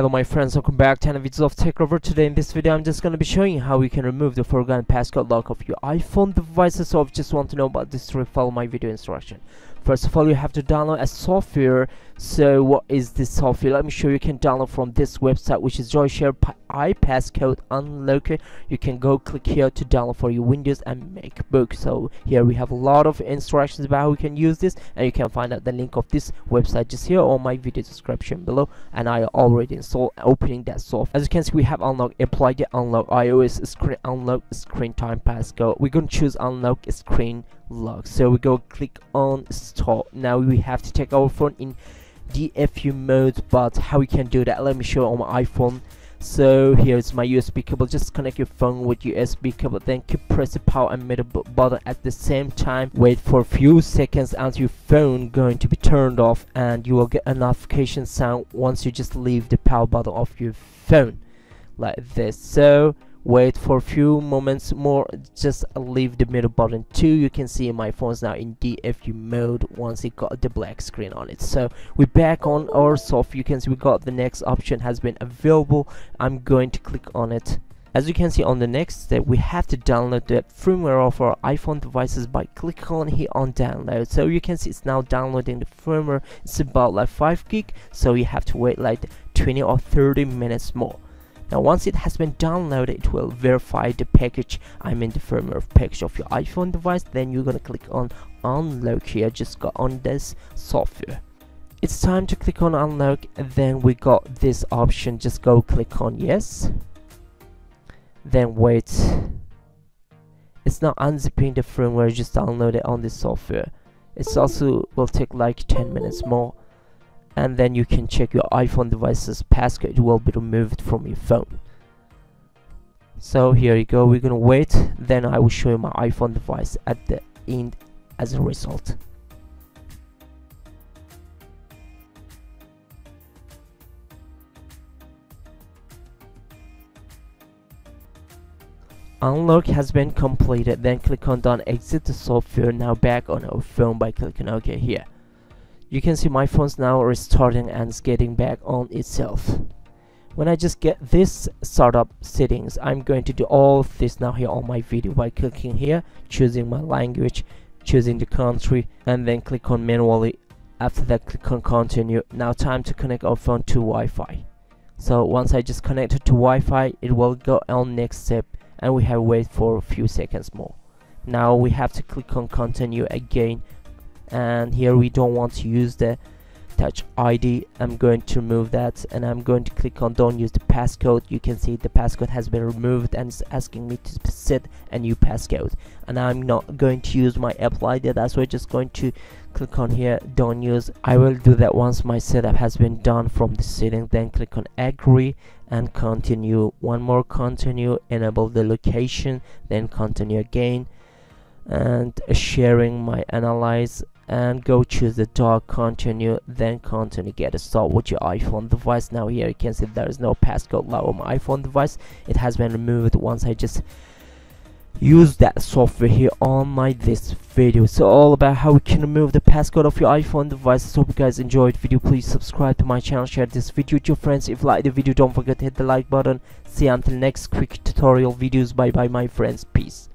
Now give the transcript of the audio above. Hello my friends, welcome back to another video of TechRiver. Today in this video I'm just going to be showing you how we can remove the forgotten passcode lock of your iPhone devices. So if you just want to know about this trick, follow my video instruction. First of all, you have to download a software. So what is this software? Let me show you. You can download from this website, which is JoyShare iPasscode Unlocker. You can go click here to download for your Windows and MacBook. So here we have a lot of instructions about how we can use this, and you can find out the link of this website just here on my video description below. And I already installed opening that software. As you can see, we have unlock, apply the unlock iOS screen, unlock screen time passcode. We're going to choose unlock screen lock. So we go click on stop. Now we have to take our phone in DFU mode, but how we can do that, let me show on my iPhone. So here's my USB cable. Just connect your phone with USB cable, then keep pressing power and middle button at the same time. Wait for a few seconds until your phone going to be turned off, and you will get a notification sound once you just leave the power button of your phone like this. So wait for a few moments more, just leave the middle button too. You can see my phone's now in DFU mode once it got the black screen on it. So we're back on our software. You can see we got the next option has been available. I'm going to click on it. As you can see, on the next step we have to download the firmware of our iPhone devices by clicking on here on download. So you can see it's now downloading the firmware. It's about like 5 gig, so you have to wait like 20 or 30 minutes more. Now once it has been downloaded, it will verify the package, I mean the firmware package of your iPhone device. Then you're gonna click on unlock here, just go on this software. It's time to click on unlock, and then we got this option, just go click on yes. Then wait, it's not unzipping the firmware, just download it on this software. It's also will take like 10 minutes more. And then you can check your iPhone device's passcode will be removed from your phone. So here you go, we're gonna wait, then I will show you my iPhone device at the end as a result. Unlock has been completed, then click on done, exit the software. Now back on our phone by clicking OK here. You can see my phone's now restarting and it's getting back on itself. When I just get this startup settings, I'm going to do all of this now here on my video by clicking here, choosing my language, choosing the country, and then click on manually. After that, click on continue. Now time to connect our phone to Wi-Fi. So once I just connect it to Wi-Fi, it will go on next step, and we have wait for a few seconds more. Now we have to click on continue again. And here we don't want to use the touch ID. I'm going to remove that, and I'm going to click on don't use the passcode. You can see the passcode has been removed, and it's asking me to set a new passcode, and I'm not going to use my apply there. That's why I'm just going to click on here don't use. I will do that once my setup has been done from the setting. Then click on agree and continue, one more continue, enable the location, then continue again, and sharing my analyze, and go choose the dock, continue, then continue, get a start with your iPhone device. Now here you can see there is no passcode lock on my iPhone device. It has been removed once I just use that software here on my this video. So all about how we can remove the passcode of your iPhone devices. Hope you guys enjoyed the video. Please subscribe to my channel, share this video with your friends. If you like the video, don't forget to hit the like button. See you until next quick tutorial videos. Bye bye my friends, peace.